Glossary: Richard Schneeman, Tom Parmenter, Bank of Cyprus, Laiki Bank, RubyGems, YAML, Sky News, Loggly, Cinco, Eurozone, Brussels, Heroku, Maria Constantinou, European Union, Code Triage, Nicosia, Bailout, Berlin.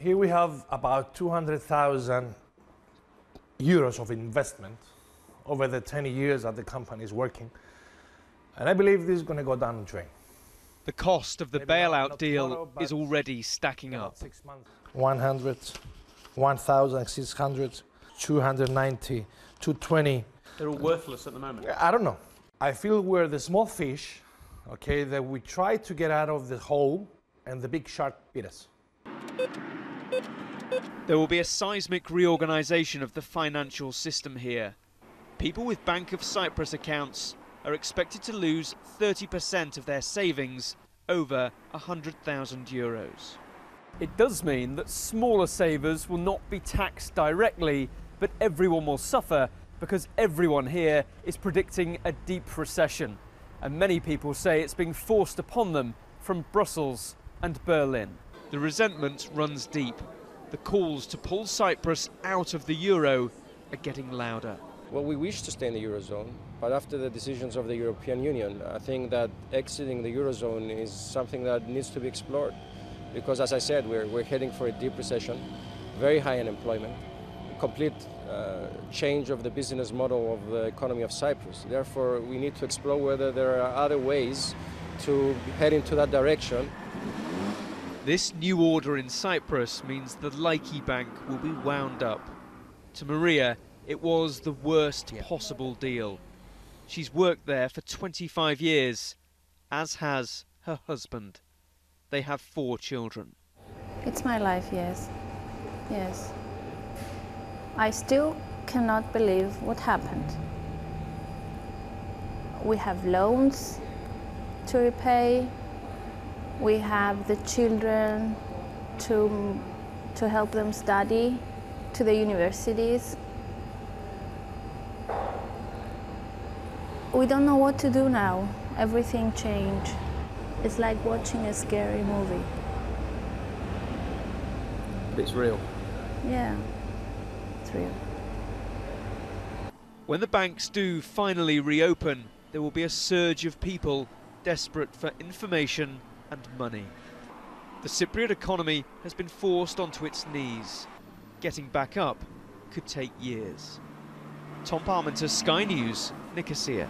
Here we have about 200,000 euros of investment over the 10 years that the company is working. And I believe this is going to go down the drain. The cost of the bailout deal is already stacking up. 100, 1,600, 290, 220. They're all worthless at the moment. I don't know. I feel we're the small fish, okay, that we try to get out of the hole and the big shark bit us. There will be a seismic reorganisation of the financial system here. People with Bank of Cyprus accounts are expected to lose 30% of their savings, over €100,000. It does mean that smaller savers will not be taxed directly, but everyone will suffer because everyone here is predicting a deep recession. And many people say it's being forced upon them from Brussels and Berlin. The resentment runs deep. The calls to pull Cyprus out of the euro are getting louder. Well, we wish to stay in the eurozone, but after the decisions of the European Union, I think that exiting the eurozone is something that needs to be explored. Because, as I said, we're heading for a deep recession, very high unemployment, complete change of the business model of the economy of Cyprus. Therefore, we need to explore whether there are other ways to head into that direction. This new order in Cyprus means the Laiki Bank will be wound up. To Maria, it was the worst possible deal. She's worked there for 25 years, as has her husband. They have 4 children. It's my life, yes. Yes. I still cannot believe what happened. We have loans to repay. We have the children to help them study, to the universities. We don't know what to do now. Everything changed. It's like watching a scary movie. It's real. Yeah, it's real. When the banks do finally reopen, there will be a surge of people desperate for information and money. The Cypriot economy has been forced onto its knees. Getting back up could take years. Tom Parmenter, Sky News, Nicosia.